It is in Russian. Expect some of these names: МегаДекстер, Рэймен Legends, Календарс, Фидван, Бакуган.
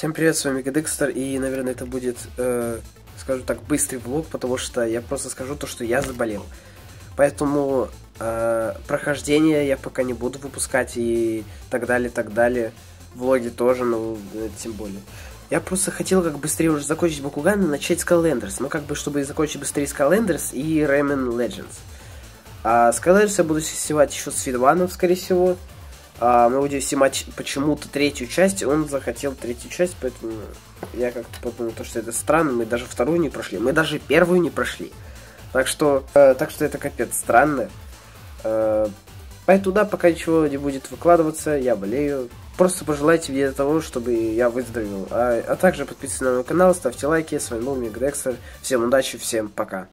Всем привет, с вами МегаДекстер, и, наверное, это будет, скажу так, быстрый влог, потому что я просто скажу то, что я заболел. Поэтому прохождение я пока не буду выпускать и так далее. Влоги тоже, но тем более. Я просто хотел как быстрее уже закончить Бакуган и начать с Календарс. Ну, как бы, чтобы закончить быстрее с Календарс и Рэймен Legends. А с Календарс я буду снимать еще с Фидваном, скорее всего. Мы будем снимать почему-то третью часть, он захотел третью часть, поэтому я как-то подумал, что это странно, мы даже вторую не прошли, мы даже первую не прошли, так что это капец странно, поэтому да, пока ничего не будет выкладываться, я болею, просто пожелайте мне того, чтобы я выздоровел, а также подписывайтесь на мой канал, ставьте лайки, с вами был МегаДекстер, всем удачи, всем пока.